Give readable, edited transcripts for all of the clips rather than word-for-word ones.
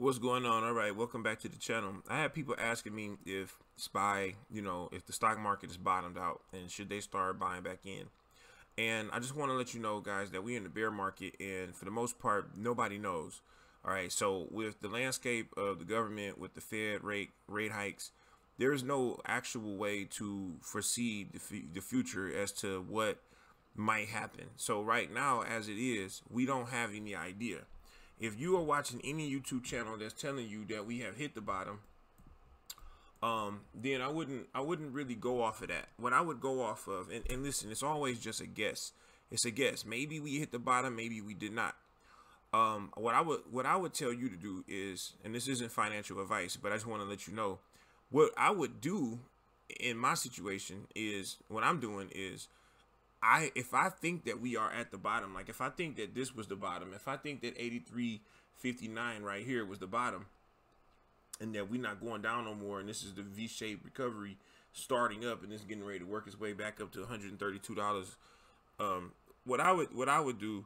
What's going on? All right, welcome back to the channel. I had people asking me if Spy, you know, if the stock market is bottomed out and should they start buying back in. And I just want to let you know, guys, that we're in the bear market, and for the most part, nobody knows. All right, so with the landscape of the government, with the Fed rate hikes, there is no actual way to foresee the future as to what might happen. So right now, as it is, we don't have any idea. If you are watching any YouTube channel that's telling you that we have hit the bottom, then I wouldn't really go off of that. What I would go off of, and listen, it's always just a guess. It's a guess. Maybe we hit the bottom, maybe we did not. What I would tell you to do is, and this isn't financial advice, but I just want to let you know, what I would do in my situation is, what I'm doing is, if I think that we are at the bottom, like if I think that this was the bottom, if I think that 83.59 right here was the bottom and that we're not going down no more, and this is the V-shaped recovery starting up and it's getting ready to work its way back up to $132, what I would do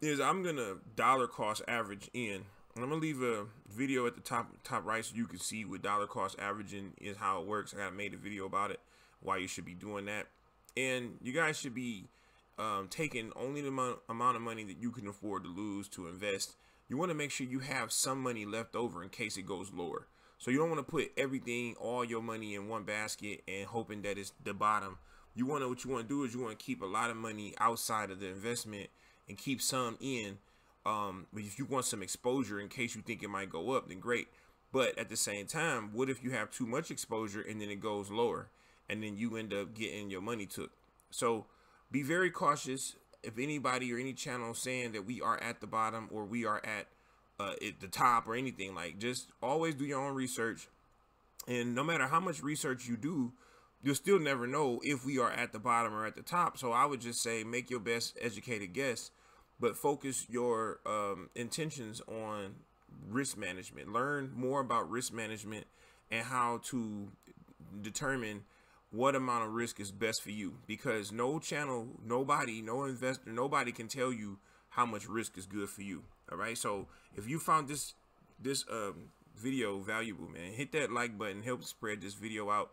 is I'm gonna dollar cost average in, and I'm gonna leave a video at the top right so you can see what dollar cost averaging is, how it works. I got made a video about it, why you should be doing that. And you guys should be taking only the amount of money that you can afford to lose to invest. You want to make sure you have some money left over in case it goes lower. So you don't want to put everything, all your money in one basket and hoping that it's the bottom. You want to, what you want to do is you want to keep a lot of money outside of the investment and keep some in. If you want some exposure in case you think it might go up, then great. But at the same time, what if you have too much exposure and then it goes lower? And then you end up getting your money took. So be very cautious. If anybody or any channel saying that we are at the bottom or we are at the top or anything, like, just always do your own research. And no matter how much research you do, you'll still never know if we are at the bottom or at the top. So I would just say make your best educated guess, but focus your intentions on risk management. Learn more about risk management and how to determine what amount of risk is best for you, because no channel, nobody, no investor, nobody can tell you how much risk is good for you. All right, so if you found this video valuable, man, hit that like button, help spread this video out.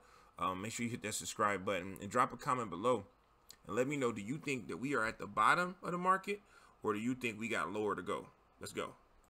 Make sure you hit that subscribe button and drop a comment below and let me know, do you think that we are at the bottom of the market, or do you think we got lower to go? Let's go.